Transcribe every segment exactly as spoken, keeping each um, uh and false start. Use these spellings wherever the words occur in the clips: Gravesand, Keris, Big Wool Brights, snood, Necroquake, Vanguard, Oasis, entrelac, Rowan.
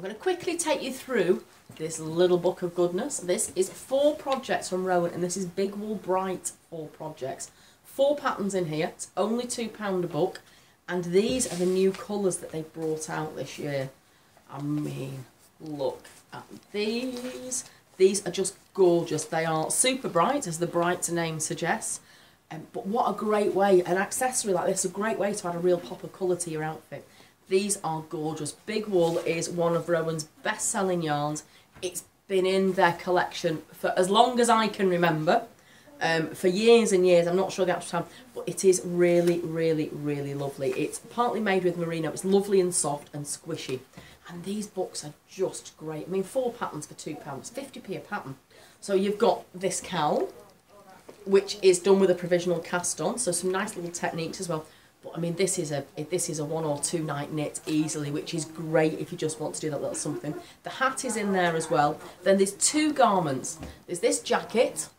I'm going to quickly take you through this little book of goodness. This is four projects from Rowan, and this is Big Wool Bright four projects. Four patterns in here. It's only two pounds a book, and these are the new colours that they've brought out this year. I mean, look at these. These are just gorgeous. They are super bright, as the brighter name suggests. Um, but what a great way, an accessory like this, a great way to add a real pop of colour to your outfit. These are gorgeous. Big Wool is one of Rowan's best-selling yarns. It's been in their collection for as long as I can remember, um, for years and years. I'm not sure the actual time, but it is really, really, really lovely. It's partly made with merino. It's lovely and soft and squishy. And these books are just great. I mean, four patterns for two pounds, fifty p a pattern. So you've got this cowl, which is done with a provisional cast on, so some nice little techniques as well. But I mean, this is a this is a one or two night knit easily, which is great if you just want to do that little something. The hat is in there as well. Then there's two garments. There's this jacket,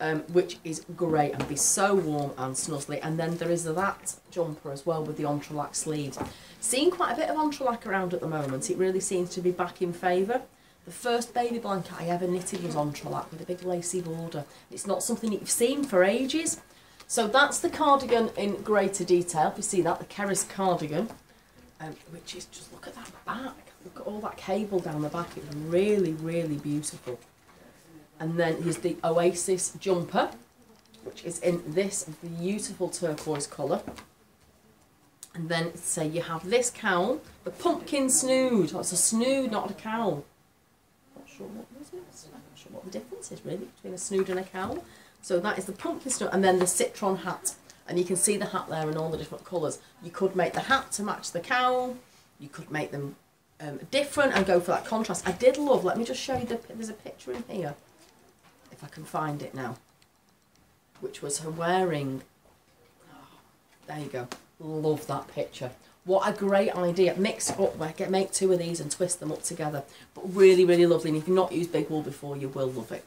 um, which is great and be so warm and snuggly. And then there is that jumper as well with the entrelac sleeves. Seeing quite a bit of entrelac around at the moment. It really seems to be back in favour. The first baby blanket I ever knitted was entrelac with a big lacy border. It's not something that you've seen for ages. So that's the cardigan in greater detail. If you see that, the Keris cardigan, um, which is just, look at that back. Look at all that cable down the back. It's really, really beautiful. And then here's the Oasis jumper, which is in this beautiful turquoise colour. And then, so you have this cowl, the pumpkin snood. Oh, it's a snood, not a cowl. Sure what is it? I'm not sure what the difference is really between a snood and a cowl. So that is the pumpkin snood, and then the citron hat, and you can see the hat there in all the different colours. You could make the hat to match the cowl. You could make them um, different and go for that contrast. I did love. Let me just show you the. There's a picture in here, if I can find it now, which was her wearing. Oh, there you go. Love that picture. What a great idea. Mix up, make two of these and twist them up together. But really, really lovely. And if you've not used Big Wool before, you will love it.